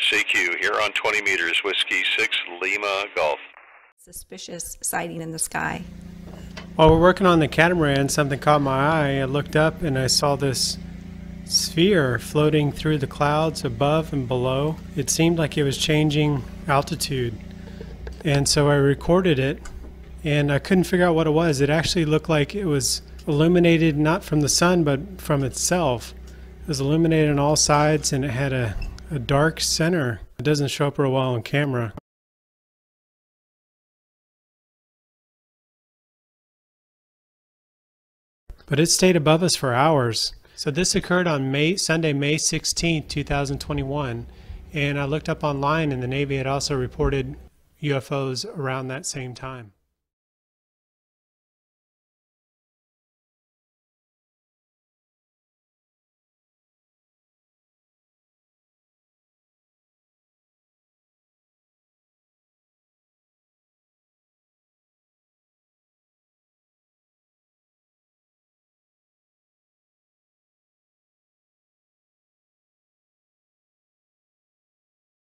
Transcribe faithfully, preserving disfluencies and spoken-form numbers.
C Q, here on twenty meters, Whiskey six, Lima, Golf. Suspicious sighting in the sky. While we're working on the catamaran, something caught my eye. I looked up and I saw this sphere floating through the clouds above and below. It seemed like it was changing altitude. And so I recorded it, and I couldn't figure out what it was. It actually looked like it was illuminated not from the sun, but from itself. It was illuminated on all sides, and it had a, a dark center. It doesn't show up real well on camera. But it stayed above us for hours. So this occurred on May, Sunday, May sixteenth, two thousand twenty-one. And I looked up online, and the Navy had also reported U F Os around that same time.